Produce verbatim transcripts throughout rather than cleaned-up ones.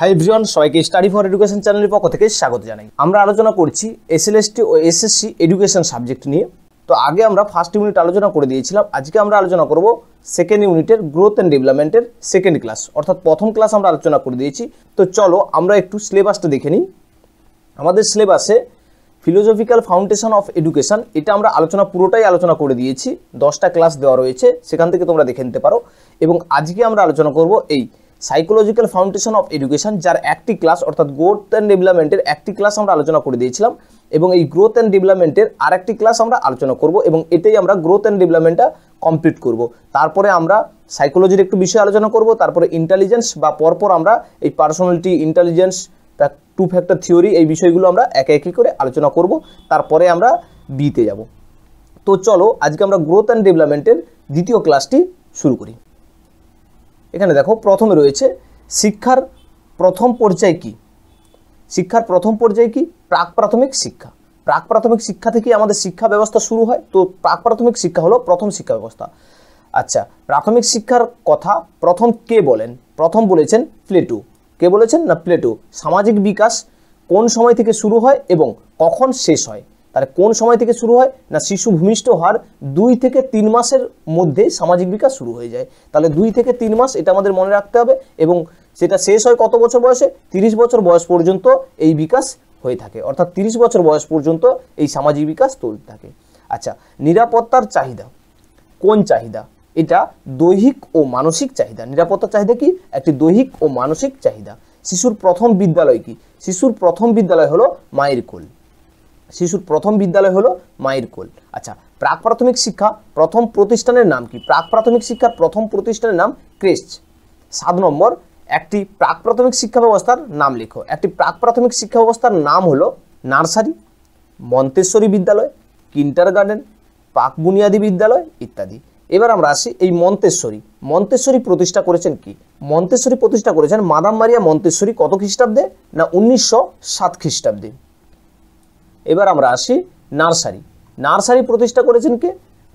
High everyone सबाइके study for education channel पक्ष थेके स्वागत जानाई। आमरा आलोचना करछि एसएलएसटी और एसएससी एडुकेशन सब्जेक्ट निये। तो आगे आमरा फर्स्ट यूनिट आलोचना कर दिएछिलाम, आजके आमरा आलोचना करब सेकेंड यूनिटेर ग्रोथ एंड डेवलपमेंटेर सेकेंड क्लास अर्थात प्रथम क्लास आमरा आलोचना कर दिएछि। तो चलो आमरा एकटु सिलेबासटा देखे निई। आमादेर सिलेबासे फिलोसफिकल फाउंडेशन अफ एडुकेशन एटा आमरा आलोचना पुरोटाई आलोचना कर दिएछि। दसटा क्लास देवा रयेछे, सेखान थेके तोमरा देखे निते पारो। एबं आजके आमरा आलोचना करब एई साइकोलॉजिकल फाउंडेशन अफ एडुकेशन जार एक क्लास अर्थात ग्रोथ एंड डेवलपमेंटर एक क्लास आमरा आलोचना कर दिएछिलाम एबं एई ग्रोथ एंड डेवलपमेंटर आरेकटी क्लास आमरा आलोचना करब एबं एटाई आमरा ग्रोथ एंड डेवलपमेंटटा कमप्लीट करब। तारपरे आमरा साइकोलॉजिर एकटु विषय आलोचना करब, तारपरे इंटेलिजेंस बा परपर आमरा एई personality intelligence two factor theory एई विषयगुलो आमरा एके एके करे आलोचना करब। तारपरे आमरा बीते যাব। तो चलो आजके आमरा ग्रोथ एंड डेवलपमेंटर द्वितीय क्लासटी शुरू करी। एखाने देखो प्रथमे रयेछे शिक्षार प्रथम पर्याय कि शिक्षार प्रथम पर्याय कि प्राक प्राथमिक शिक्षा। प्राक प्राथमिक शिक्षा थेके आमादेर शिक्षा व्यवस्था शुरू हय। तो प्राक प्राथमिक शिक्षा हलो प्रथम शिक्षा व्यवस्था। अच्छा, प्राथमिक शिक्षार कथा प्रथम के बोलेन? प्रथम बोलेछेन प्लेटो। के बोलेछेन ना प्लेटो। सामाजिक विकास कोन समय थेके शुरू हय एबं कखन शेष हय? ताहले कोन समय थेके शुरू हय ना शिशु भूमिष्ठ होवार दुई थेके तीन मासेर मध्य सामाजिक विकास शुरू हो जाए। ताहले दुई थेके तीन मास एटा आमादेर मने राखते हबे एबं सेटा शेष हय कत बछर बयसे? त्रिश बछर बयस पर्यन्त एई विकास हये थाके अर्थात त्रिश बछर बयस पर्यन्त एई सामाजिक विकास चलते थाके। अच्छा, निरापत्तार चाहिदा कोन चाहिदा? एटा दैहिक ओ मानसिक चाहिदा। निरापत्तार चाहिदा कि एकटी दैहिक ओ मानसिक चाहिदा। शिशुर प्रथम विद्यालय कि? शिशुर प्रथम विद्यालय हलो मायेर कोल। शिशुर प्रथम विद्यालय हलो मायेर कोल। अच्छा, प्राक प्राथमिक शिक्षा प्रथम प्रतिष्ठानेर नाम कि? प्राक प्राथमिक शिक्षा प्रथम प्रतिष्ठानेर नाम क्रेस्ट। सात नम्बर, एकटी प्राक प्राथमिक शिक्षा व्यवस्थार नाम लेखो। एकटी प्राक प्राथमिक शिक्षा व्यवस्थार नाम हलो नार्सारी, मन्तेसरी विद्यालय, किंडारगार्टेन, पाक बुनियादी विद्यालय इत्यादि। एबार आमरा आसि एई मन्तेसरी मन्तेसरी प्रतिष्ठा करेछेन कि? मन्तेसरी प्रतिष्ठा करेछेन मादाम मारिया मन्तेसरी कत ख्रिस्टाब्दे ना उन्नीशो सात ख्रिस्टाब्दे। एबार आमरा आसि नार्सारी नार्सारी प्रतिष्ठा करेछेन के?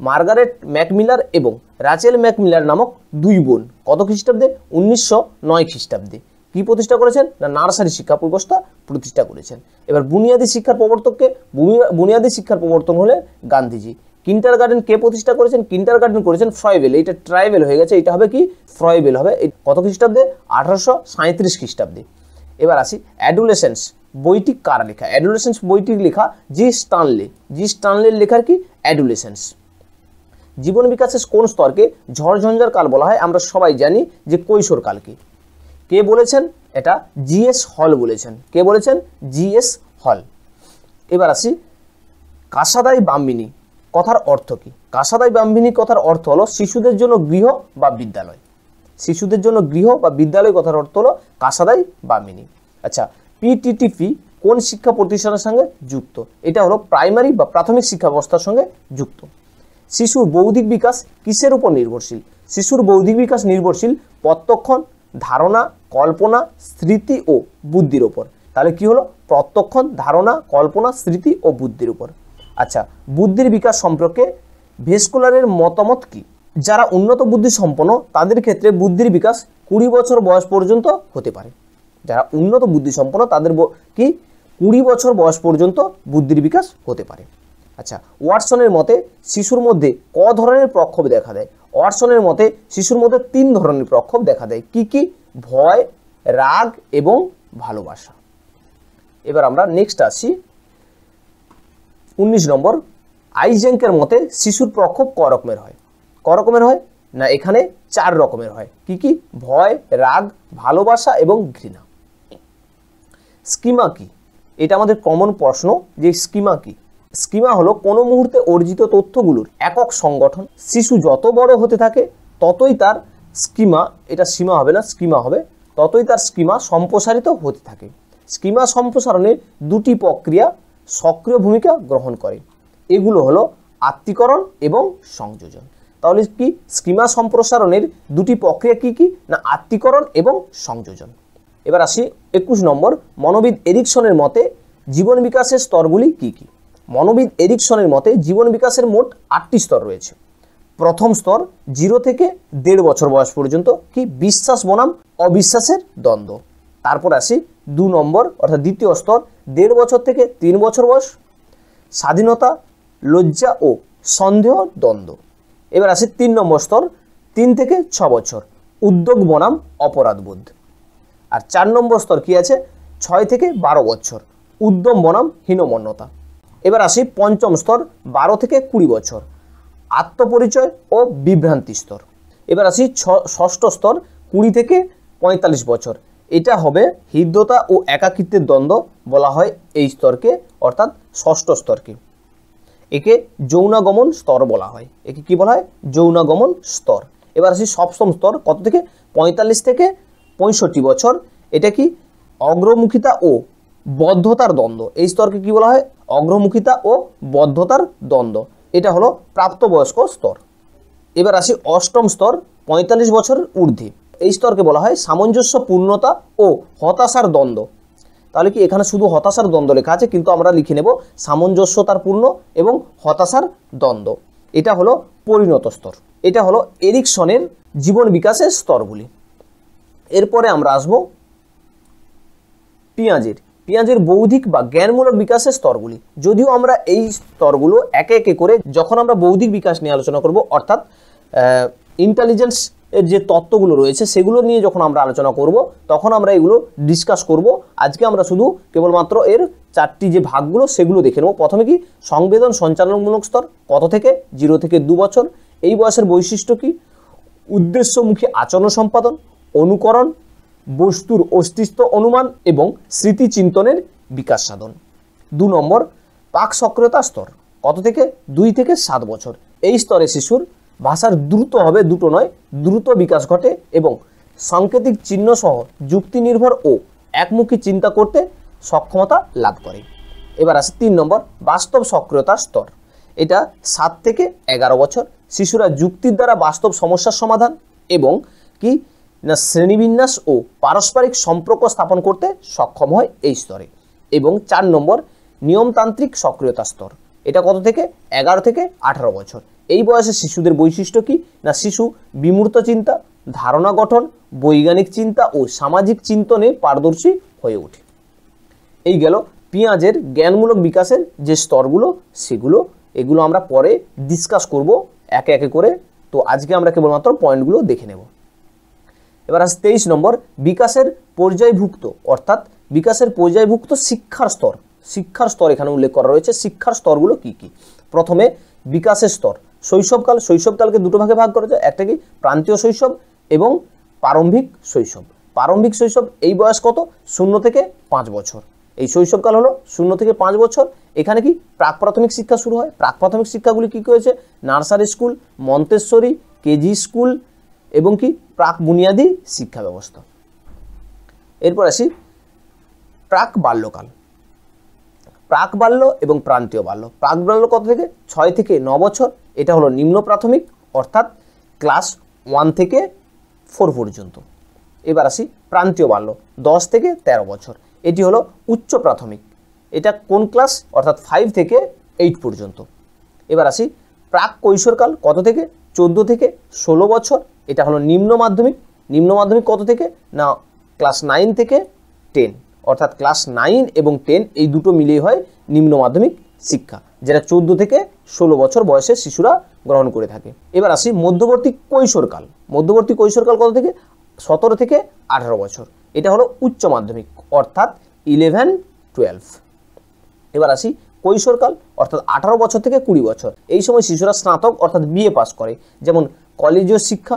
मार्गारेट मैकमिलार एवं राचेल मैकमिलार नामक दुई बोन कत ख्रिस्टाब्दे? उन्नीशो नय ख्रिस्टाब्दे। कि प्रतिष्ठा करेछेन ना नार्सारी शिक्षा व्यवस्था प्रतिष्ठा करेछेन। एबार बुनियादी शिक्षार प्रवर्तक के? बुनियादी शिक्षार प्रवर्तक हलेन गांधीजी। किंडारगार्टेन के प्रतिष्ठा करेछेन? किंडारगार्टेन करेछेन फ्रयबेल। एटा ट्राइबेल हये गेछे, एटा हबे कि फ्रयबेल हबे। कत ख्रिस्टाब्दे? আঠারোশো সাঁইত্রিশ খ্রিস্টাব্দে। एबार आसि एडोलेसेंस বইটি কার লেখা? অ্যাডোলেসেন্স বইটি লেখা জি স্টানলে। জি স্টানলের লেখার কি? অ্যাডোলেসেন্স। জীবন বিকাশের কোন স্তরকে ঝড়ঝঞ্ঝার কাল বলা হয়? আমরা সবাই জানি যে কৈশোর কালকে। কে বলেছেন এটা? জি এস হল বলেছেন। কে বলেছেন? জি এস হল। এবার আসি কাসাদাই বাম্বিনী কথার অর্থ কি? কাসাদাই বাম্বিনী কথার অর্থ হলো শিশুদের জন্য গৃহ বা বিদ্যালয়। শিশুদের জন্য গৃহ বা বিদ্যালয় কথার অর্থ হলো কাসাদাই বাম্বিনী। আচ্ছা, पीटीटीपी कौन शिक्षा प्रतिष्ठान संगे जुक्त? एटा हलो प्राइमारी बा प्राथमिक शिक्षा व्यवस्थार संगे जुक्त। शिशुर बौद्धिक विकास किसेर उपर निर्भरशील? शिशुर बौद्धिक विकास निर्भरशील प्रत्यक्षण, धारणा, कल्पना, स्मृति और बुद्धिर उपर। ताहले कि हलो? प्रत्यक्षण, धारणा, कल्पना, स्मृति और बुद्धिर उपर। अच्छा, बुद्धिर विकास सम्पर्के भेस्कुलारेर मतामत कि? যারা উন্নত বুদ্ধি সম্পন্ন তাদের ক্ষেত্রে বুদ্ধির বিকাশ কুড়ি বছর বয়স পর্যন্ত হতে পারে। যারা উন্নত বুদ্ধি সম্পন্ন তাদের কি কুড়ি বছর বয়স পর্যন্ত বুদ্ধির বিকাশ হতে পারে। আচ্ছা, ওয়াটসনের মতে শিশুর মধ্যে ক ধরনের প্রক্ষোভ দেখা দেয়? ওয়াটসনের মতে শিশুর মধ্যে তিন ধরনের প্রক্ষোভ দেখা দেয়। কি কি? ভয়, রাগ এবং ভালোবাসা। এবার আমরা নেক্সট আসি উনিশ নম্বর, আইজেঙ্কের মতে শিশুর প্রক্ষোভ ক রকমের হয়? ক রকমের হয় না? এখানে চার রকমের হয়। কি কি? ভয়, রাগ, ভালোবাসা এবং ঘৃণা। স্কিমা কি? এটা আমাদের কমন প্রশ্ন যে স্কিমা কি? স্কিমা হলো কোনো মুহূর্তে অর্জিত তথ্যগুলোর একক সংগঠন। শিশু যত বড় হতে থাকে ততই তার স্কিমা, এটা সীমা হবে না, স্কিমা হবে, ততই তার স্কিমা সম্প্রসারিত হতে থাকে। স্কিমা সম্প্রসারণে দুটি প্রক্রিয়া সক্রিয় ভূমিকা গ্রহণ করে। এগুলো হলো আত্তীকরণ এবং সংযোজন। তাহলে কি স্কিমা সম্প্রসারণের দুটি প্রক্রিয়া কি কি? না আত্তীকরণ এবং সংযোজন। এবার আসি একুশ নম্বর, মনোবিদ এরিকসনের মতে জীবন বিকাশের স্তরগুলি কি কি? মনোবিদ এরিকসনের মতে জীবন বিকাশের মোট আটটি স্তর রয়েছে। প্রথম স্তর জিরো থেকে দেড় বছর বয়স পর্যন্ত কি? বিশ্বাস বনাম অবিশ্বাসের দ্বন্দ্ব। तारपर आसि दो नम्बर अर्थात द्वितीय स्तर देढ़ बछर थेके तीन बछर बयस स्वाधीनता लज्जा और सन्देह द्वंद्व। एबार आसि तीन नम्बर स्तर तीन थेके छ बछर उद्योग बनाम अपराधबोध। और चार नम्बर स्तर कि आछे छय थेके बारो बछर उद्यम बनाम हीनमन्यता। एबार आसि पंचम स्तर बारो थेके कुड़ी बछर आत्मपरिचय और विभ्रांति स्तर। एबार आसि षष्ठ स्तर कुड़ी थेके पैंतालिश बछर एटा होबे हृदयता और एकाकित्वेर द्वंद्व बला हय एई स्तरके अर्थात षष्ठ स्तरके। एके यौनागमन स्तर बला हय, एके कि बला हय यौनागमन स्तर। एबार आसि सप्तम स्तर कत थेके पैंतालिश थेके पैंसठ बछर एटा कि अग्रमुखिता और बद्धतार द्वंद्व। एई स्तरके कि बला हय अग्रमुखिता और बद्धतार द्वंद्व। एटा हलो प्राप्तबयस्क स्तर। एबार आसि अष्टम स्तर पैंतालिश बछर ऊर्ध्বে इस स्तर के बोला है सामंजस्य पूर्णता और हताशार द्वंद्व। ताहले कि एखाने शुधु हताशार द्वंद्व लेखा आछे किन्तु आमरा लिखे नेब सामंजस्यतार पूर्ण एवं हताशार द्वंद्व। एटा हलो परिणत स्तर। एटा हलो एरिक्सनेर जीवन विकासेर स्तरगुली। एरपरे आमरा आसबो पियाजेर पियाजेर बौद्धिक बा ज्ञानमूलक विकासेर स्तरगुली। यदिओ आमरा एई स्तरगुलो एके एके करे जखन आमरा बौद्धिक विकास निये आलोचना करब अर्थात इंटेलिजेंस एर जे तत्त्वगुलो रयेछे सेगुलो निये जखन आमरा आलोचना करब तखन आमरा एगुलो डिसकास करब। आजके आमरा शुधु केवलमात्र एर चारटी जे भागगुलो सेगुलो देखे नेब। प्रथमे कि संवेदन सञ्चालनमूलक स्तर कत थेके जीरो थेके दो बछर एई बयसेर वैशिष्ट्य कि उद्देश्यमुखी आचरण सम्पादन अनुकरण बस्तुर अस्तित्व अनुमान एवं स्मृतिचिन्तनेर विकास साधन। दो नम्बर पाक सक्रियता स्तर कत थेके दुई थेके सात बछर एई स्तरे शिशुर भाषार द्रुत हबे दुटो नय द्रुत विकास घटे एवं सांकेतिक चिन्ह सह जुक्ति निर्भर और एकमुखी चिंता करते सक्षमता लाभ करे। एबार आछे तीन नम्बर वास्तव सक्रियता स्तर एटा सात थेके एगारो बछर शिशुरा जुक्तिर द्वारा वास्तव समस्यार समाधान एवं कि ना श्रेणीविन्यास और पारस्परिक सम्पर्क स्थापन करते सक्षम हय एई स्तरे। एवं चार नम्बर नियमतान्त्रिक सक्रियता स्तर एटा कत थेके एगारो थेके आठारो बछर এই বয়সে শিশুদের বৈশিষ্ট্য কি না শিশু বিমূর্ত চিন্তা ধারণা গঠন বৈজ্ঞানিক চিন্তা ও সামাজিক চিন্তনে পারদর্শী হয়ে ওঠে। এই গেল পিয়াজের জ্ঞানমূলক বিকাশের যে স্তরগুলো সেগুলো এগুলো আমরা পরে ডিসকাস করব একে একে করে। তো আজকে আমরা কেবলমাত্র পয়েন্টগুলো দেখে নেব। এবার আছে তেইশ নম্বর বিকাশের পর্যায়ভুক্ত অর্থাৎ বিকাশের পর্যায়ভুক্ত শিক্ষার স্তর। শিক্ষার স্তর এখানে উল্লেখ করা রয়েছে। শিক্ষার স্তরগুলো কি কি? প্রথমে বিকাশের স্তর शैशवकाल शैशवकाल के दुटो भागे भाग करा जाए एक प्रांतीय शैशव एवं प्रारम्भिक शैशव। प्रारम्भिक शैशव ए बयस कत शून्य थेके पाँच बछर ए शैशवकाल हलो शून्य थेके पाँच बछर। एखाने कि प्राक प्राथमिक शिक्षा शुरू हय। प्राक प्राथमिक शिक्षागुली कि कि nursery school Montessori KG school एवं कि प्राक बुनियादी शिक्षा व्यवस्था। एरपर आसि प्राक बाल्यकाल प्राक बाल्य एवं प्रांतीय बाल्य। प्राक बाल्य कत थेके छय थेके नौ बछर এটা হলো নিম্ন প্রাথমিক অর্থাৎ ক্লাস ওয়ান থেকে ফোর পর্যন্ত। এবার আসি প্রান্তীয় বাল্য দশ থেকে তেরো বছর এটি হলো উচ্চ প্রাথমিক এটা কোন ক্লাস অর্থাৎ ফাইভ থেকে এইট পর্যন্ত। এবার আসি প্রাক কৈশোরকাল কত থেকে চোদ্দো থেকে ষোলো বছর এটা হলো নিম্ন মাধ্যমিক। নিম্ন মাধ্যমিক কত থেকে না ক্লাস নাইন থেকে টেন অর্থাৎ ক্লাস নাইন এবং টেন এই দুটো মিলেই হয় নিম্ন মাধ্যমিক শিক্ষা যেটা চোদ্দো থেকে ষোলো বছর বয়সের শিশুরা গ্রহণ করে থাকে। এবার আসি মধ্যবর্তী কৈশোরকাল। মধ্যবর্তী কৈশোরকাল কত থেকে সতেরো থেকে আঠারো বছর এটা হলো উচ্চ মাধ্যমিক অর্থাৎ ইলেভেন টুয়েলভ। এবার আসি কৈশোরকাল অর্থাৎ আঠারো বছর থেকে কুড়ি বছর এই সময় শিশুরা স্নাতক অর্থাৎ বি এ পাস করে। যেমন কলেজীয় শিক্ষা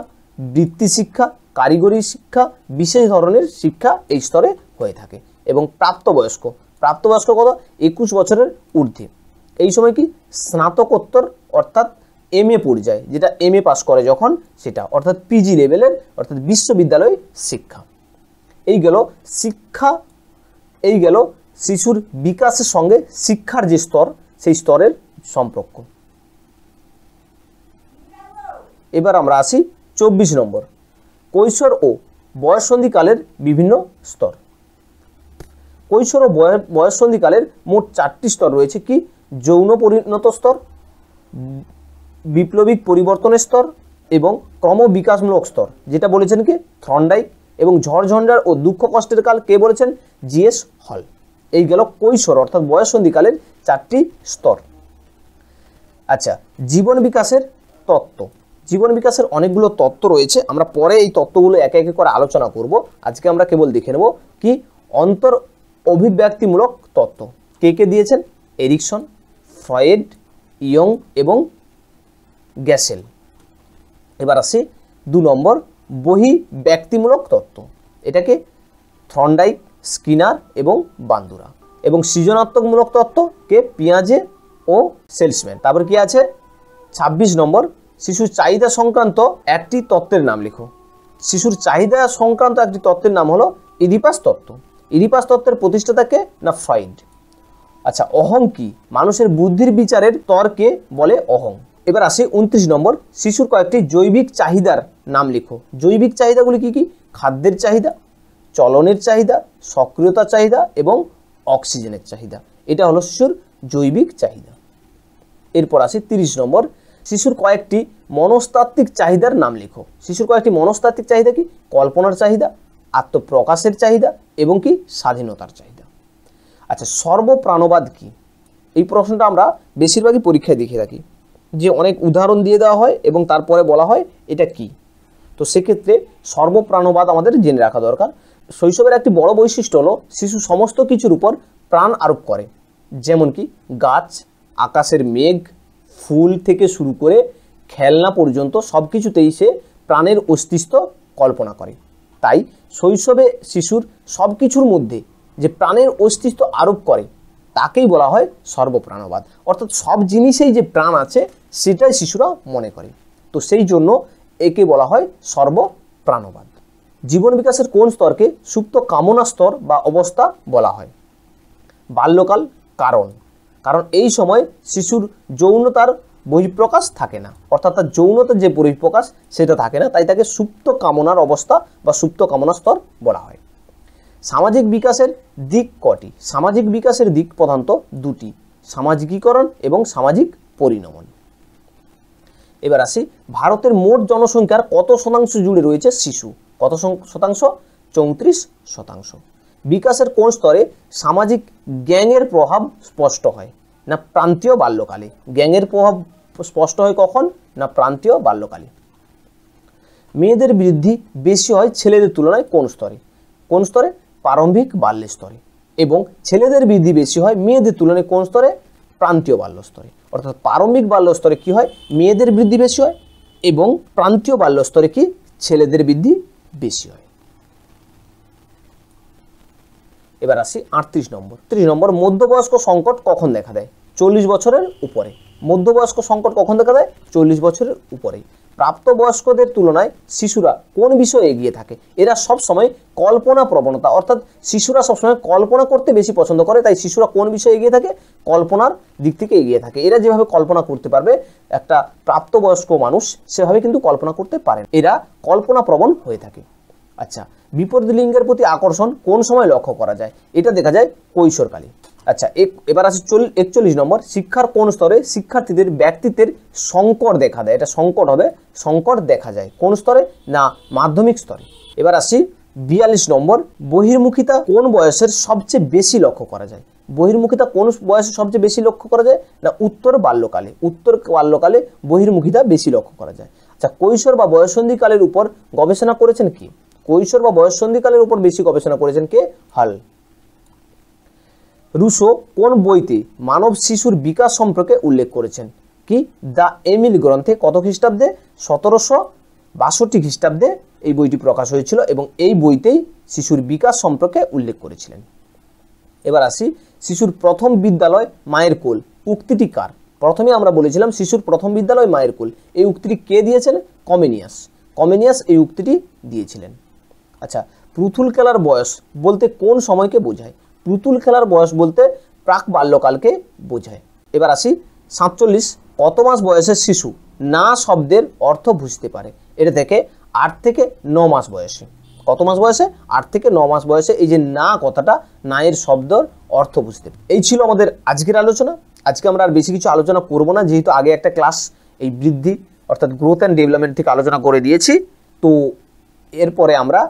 বৃত্তি শিক্ষা কারিগরি শিক্ষা বিশেষ ধরনের শিক্ষা এই স্তরে হয়ে থাকে। এবং প্রাপ্তবয়স্ক প্রাপ্তবয়স্ক কত একুশ বছরের ঊর্ধ্বে এই সময় কি স্নাতকোত্তর অর্থাৎ এম এ পর্যায়ে যেটা এম এ পাস করে যখন সেটা অর্থাৎ পিজি লেভেলের অর্থাৎ বিশ্ববিদ্যালয় শিক্ষা। এই গেল শিক্ষা এই গেল শিশুর বিকাশের সঙ্গে শিক্ষার যে স্তর সেই স্তরের সম্পর্ক। এবার আমরা আসি চব্বিশ নম্বর কৈশোর ও বয়ঃসন্ধিকালের বিভিন্ন স্তর। কৈশোর ও বয়ঃসন্ধিকালের মোট চারটি স্তর রয়েছে কি যৌন পরিণত স্তর বিপ্লবিক পরিবর্তনের স্তর এবং ক্রমবিকাশমূলক স্তর যেটা বলেছেন কি থর্নডাইক एवं झड़झंडार और दुख कष्टेर काल के बोलेछेन जी एस हल। एई गेल কৈशोर अर्थात बयसन्धिकालेर चारटी स्तर। अच्छा, जीवन विकासेर तत्त्व, जीवन विकासेर अनेकगुलो तत्त्व रयेछे, आमरा परे एई तत्त्वगुलो एके एके करे आलोचना करब। आजके आमरा केवल देखे नेब कि अंतर अभिव्यक्तिमूलक तत्त्व के के दिएछेन, एरिक्सन, फ्रয়েড, ইয়ং এবং গ্যাসেল। এবার আসি দুই নম্বর বহি ব্যক্তিমূলক তত্ত্ব, এটাকে থর্নডাইক, স্কিনার এবং বান্দুরা। এবং সৃজনাত্মকমূলক তত্ত্ব কে পিয়াজে ও সেলসম্যান। তারপর কি আছে ছাব্বিশ নম্বর শিশুর চাহিদা সংক্রান্ত একটি তত্ত্বের নাম লিখো। শিশুর চাহিদা সংক্রান্ত একটি তত্ত্বের নাম হলো ইডিপাস তত্ত্ব। ইডিপাস তত্ত্বের প্রতিষ্ঠাতা কে না ফ্রয়েড। अच्छा, अहं की मानुषेर बुद्धिर विचारेर तर्के बोले अहं। एबार आसि उनत्रिश नम्बर शिशुर कयेकटी जैविक चाहिदार नाम लिखो। जैविक चाहिदागुली कि कि खाद्येर चाहिदा, चलनेर चाहिदा, सक्रियता चाहिदा एवं अक्सिजेनेर चाहिदा। एटा हलो शिशुर जैविक चाहिदा। एरपर आसि त्रिश नम्बर शिशुर कयेकटी मनस्तात्त्विक चाहिदार नाम लिखो। शिशुर कयेकटी मनस्तात्त्विक चाहिदा कि कल्पनार चाहिदा, आत्मप्रकाशेर चाहिदा एवं कि स्वाधीनतार चाहिदा। अच्छा, सर्वप्राणबाद की এই প্রশ্নটা আমরা বেশিরভাগই পরীক্ষায় দেখে থাকি, যে অনেক উদাহরণ দিয়ে দেওয়া হয় এবং তারপরে বলা হয় এটা কি। তো সেক্ষেত্রে সর্বপ্রাণবাদ আমাদের জেনে রাখা দরকার। শৈশবের একটি বড় বৈশিষ্ট্য হলো শিশু সমস্ত কিছুর উপর প্রাণ আরোপ করে, যেমন কি গাছ, আকাশের মেঘ, ফুল থেকে শুরু করে খেলনা পর্যন্ত সব কিছুতেই সে প্রাণের অস্তিত্ব কল্পনা করে। তাই শৈশবে শিশুর সব কিছুর মধ্যে যে প্রাণের অস্তিত্ব আরোপ করে তাকেই বলা হয় সর্বপ্রাণবাদ। অর্থাৎ সব জিনিসেই যে প্রাণ আছে সেটাই শিশুরা মনে করে, তো সেই জন্য একে বলা হয় সর্বপ্রাণবাদ। জীবন বিকাশের কোন স্তরকে সুপ্ত কামনা স্তর বা অবস্থা বলা হয়? বাল্যকাল। কারণ কারণ এই সময় শিশুর যৌনতার বহিঃপ্রকাশ থাকে না, অর্থাৎ তার যৌনতার যে বহিঃপ্রকাশ সেটা থাকে না, তাই তাকে সুপ্ত কামনার অবস্থা বা সুপ্ত কামনা স্তর বলা হয়। সামাজিক বিকাশের দিক কটি? সামাজিক বিকাশের দিক প্রধানত দুটি, সামাজিকীকরণ এবং সামাজিক পরিণমন। এবার আসি ভারতের মোট জনসংখ্যার কত শতাংশ জুড়ে রয়েছে শিশু? কত শতাংশ? চৌত্রিশ শতাংশ। বিকাশের কোন স্তরে সামাজিক গ্যাংয়ের প্রভাব স্পষ্ট হয়? না প্রান্তীয় বাল্যকালে। গ্যাংয়ের প্রভাব স্পষ্ট হয় কখন? না প্রান্তীয় বাল্যকালে। মেয়েদের বৃদ্ধি বেশি হয় ছেলেদের তুলনায় কোন স্তরে? কোন স্তরে? প্রারম্ভিক বাল্য স্তরে। এবং ছেলেদের বৃদ্ধি বেশি হয় মেয়েদের তুলনায় কোন স্তরে? প্রান্তীয় বাল্য স্তরে। অর্থাৎ প্রারম্ভিক বাল্য স্তরে কি হয়? মেয়েদের বৃদ্ধি বেশি হয়, এবং প্রান্তীয় বাল্য স্তরে কি? ছেলেদের বৃদ্ধি বেশি হয়। এবার আসি আটত্রিশ নম্বর ত্রিশ নম্বর মধ্যবয়স্ক সংকট কখন দেখা দেয়? চল্লিশ বছরের উপরে। মধ্যবয়স্ক সংকট কখন দেখা দেয়? চল্লিশ বছরের উপরে। প্রাপ্তবয়স্কদের তুলনায় শিশুরা কোন বিষয়ে এগিয়ে থাকে? এরা সব সময় কল্পনা প্রবণতা, অর্থাৎ শিশুরা সব সময় কল্পনা করতে বেশি পছন্দ করে। তাই শিশুরা কোন বিষয়ে এগিয়ে থাকে? কল্পনার দিক থেকে এগিয়ে থাকে। এরা যেভাবে কল্পনা করতে পারবে একটা প্রাপ্তবয়স্ক মানুষ, সেভাবে কিন্তু কল্পনা করতে পারে। এরা কল্পনা প্রবণ হয়ে থাকে। আচ্ছা, বিপরীত লিঙ্গের প্রতি আকর্ষণ কোন সময় লক্ষ্য করা যায়? এটা দেখা যায় কৈশোরকালে। আচ্ছা, এবার আসি একচল্লিশ নম্বর শিক্ষার কোন স্তরে শিক্ষার্থীদের ব্যক্তিত্বের সংকট দেখা দেয়? এটা সংকট হবে, সংকট দেখা যায় কোন স্তরে? না মাধ্যমিক স্তরে। এবার আসি বিয়াল্লিশ নম্বর বহির্মুখিতা কোন বয়সের সবচেয়ে বেশি লক্ষ্য করা যায়? বহির্মুখিতা কোন বয়সের সবচেয়ে বেশি লক্ষ্য করা যায়? না উত্তর বাল্যকালে। উত্তর বাল্যকালে বহির্মুখিতা বেশি লক্ষ্য করা যায়। আচ্ছা, কৈশোর বা বয়ঃসন্ধিকালের উপর গবেষণা করেছেন কি? কৈশোর বা বয়ঃসন্ধিকালের উপর বেশি গবেষণা করেছেন কে? হল। রুশো কোন বইতে মানব শিশুর বিকাশ সম্পর্কে উল্লেখ করেছেন? কি? দ্য এমিল গ্রন্থে। কত খ্রিস্টাব্দে? সতেরোশো বাষট্টি খ্রিস্টাব্দে এই বইটি প্রকাশ হয়েছিল, এবং এই বইতেই শিশুর বিকাশ সম্পর্কে উল্লেখ করেছিলেন। এবার আসি শিশুর প্রথম বিদ্যালয় মায়ের কোল উক্তিটি কার? প্রথমে আমরা বলেছিলাম শিশুর প্রথম বিদ্যালয় মায়ের কোল, এই উক্তিটি কে দিয়েছেন? কমেনিয়াস। কমেনিয়াস এই উক্তিটি দিয়েছিলেন। আচ্ছা, পুতুল খেলার বয়স বলতে কোন সময়কে বোঝায়? পুতুল খেলার বয়স বলতে প্রাক বাল্যকালকে বোঝায়। এবার আসি সাতচল্লিশ কত মাস বয়সের শিশু না শব্দের অর্থ বুঝতে পারে? এটা থেকে আট থেকে ন মাস বয়সে। কত মাস বয়সে? আট থেকে ন মাস বয়সে এই যে না কথাটা, না এর শব্দের অর্থ বুঝতে পারে। এই ছিল আমাদের আজকের আলোচনা। আজকে আমরা আর বেশি কিছু আলোচনা করব না, যেহেতু আগে একটা ক্লাস এই বৃদ্ধি অর্থাৎ গ্রোথ অ্যান্ড ডেভেলপমেন্ট থেকে আলোচনা করে দিয়েছি। তো এরপরে আমরা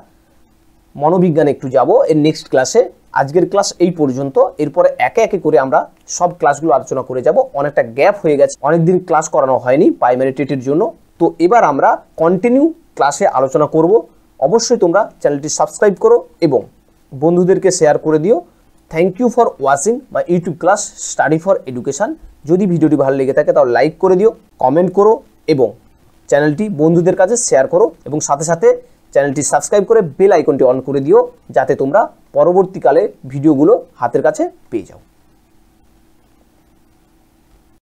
मनोविज्ञान एकটু যাব এর নেক্সট ক্লাসে। আজকের ক্লাস এই পর্যন্ত, এরপরে একে একে করে আমরা সব ক্লাসগুলো আলোচনা করে যাব। অনেকটা গ্যাপ হয়ে গেছে, অনেকদিন ক্লাস করানো হয়নি প্রাইমারি টেটের জন্য, তো এবার আমরা কন্টিনিউ ক্লাসে আলোচনা করব। অবশ্যই তোমরা চ্যানেলটি সাবস্ক্রাইব করো এবং বন্ধুদেরকে শেয়ার করে দিও। Thank you for watching my YouTube class study for education. যদি ভিডিওটি ভালো লেগে থাকে তাহলে লাইক করে দিও, কমেন্ট করো এবং চ্যানেলটি বন্ধুদের কাছে শেয়ার করো এবং সাথে সাথে চ্যানেলটি সাবস্ক্রাইব করে বেল আইকনটি অন করে দিও, যাতে তোমরা পরবর্তীকালে ভিডিওগুলো হাতের কাছে পেয়ে যাও।